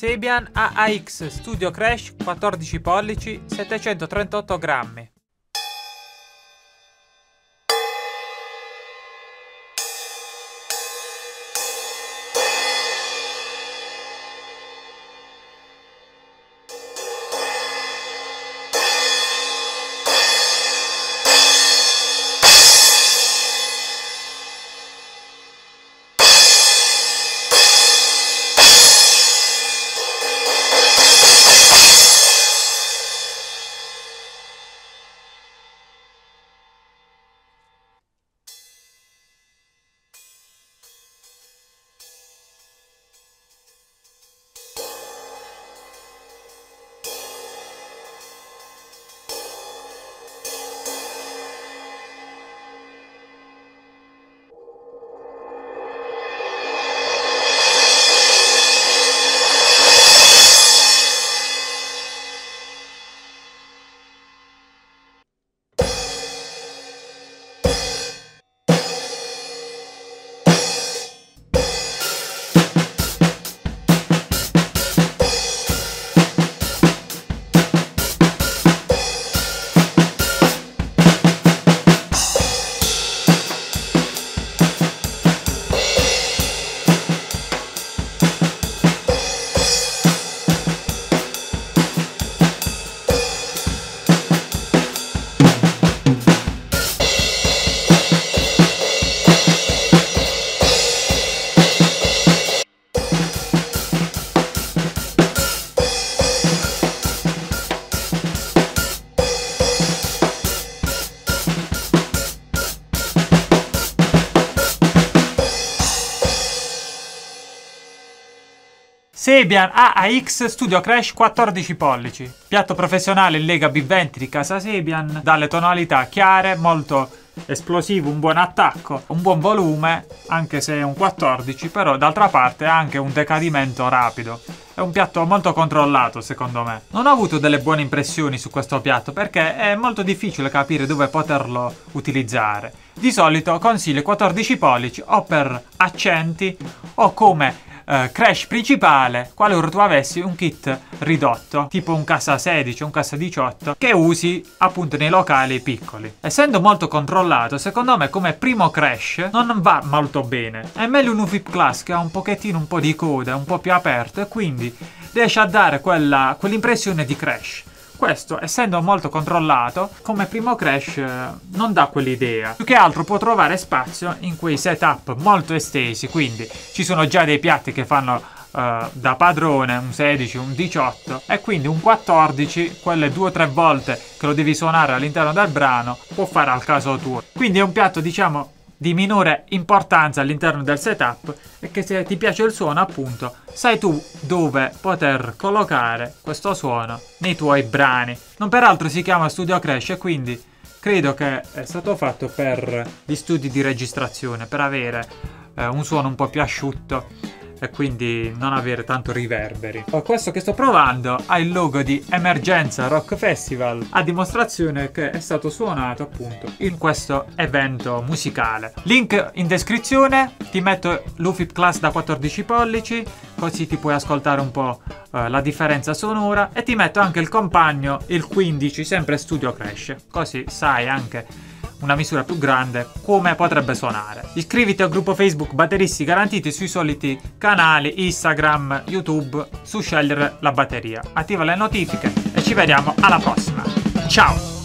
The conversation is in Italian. Sabian AAX Studio Crash 14 pollici 738 grammi. Sabian AAX Studio Crash 14 pollici, piatto professionale in Lega B20 di casa Sabian, dalle tonalità chiare, molto esplosivo, un buon attacco, un buon volume, anche se è un 14, però d'altra parte ha anche un decadimento rapido. È un piatto molto controllato secondo me. Non ho avuto delle buone impressioni su questo piatto perché è molto difficile capire dove poterlo utilizzare. Di solito consiglio 14 pollici o per accenti o come crash principale, qualora tu avessi un kit ridotto, tipo un cassa 16, un cassa 18, che usi appunto nei locali piccoli. Essendo molto controllato, secondo me come primo crash non va molto bene. È meglio un UFIP Class che ha un po' di coda, un po' più aperto e quindi riesce a dare quell'impressione di crash. Questo, essendo molto controllato, come primo crash non dà quell'idea. Più che altro può trovare spazio in quei setup molto estesi, quindi ci sono già dei piatti che fanno da padrone, un 16, un 18, e quindi un 14, quelle 2 o 3 volte che lo devi suonare all'interno del brano, può fare al caso tuo. Quindi è un piatto, diciamo, di minore importanza all'interno del setup e che, se ti piace il suono, appunto sai tu dove poter collocare questo suono nei tuoi brani. Non peraltro si chiama Studio Crash e quindi credo che è stato fatto per gli studi di registrazione, per avere un suono un po' più asciutto e quindi non avere tanto riverberi. Questo che sto provando ha il logo di Emergenza Rock Festival, a dimostrazione che è stato suonato appunto in questo evento musicale. Link in descrizione, ti metto l'UFIP Class da 14 pollici, così ti puoi ascoltare un po' la differenza sonora, e ti metto anche il compagno, il 15, sempre Studio Crash, così sai anche una misura più grande come potrebbe suonare. Iscriviti al gruppo Facebook Batteristi Garantiti, sui soliti canali Instagram, YouTube, su Scegliere la batteria. Attiva le notifiche e ci vediamo alla prossima. Ciao!